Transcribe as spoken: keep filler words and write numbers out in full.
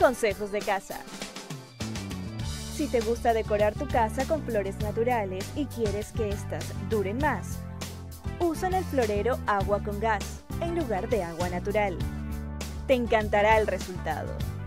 Consejos de casa. Si te gusta decorar tu casa con flores naturales y quieres que estas duren más, usa en el florero agua con gas en lugar de agua natural. Te encantará el resultado.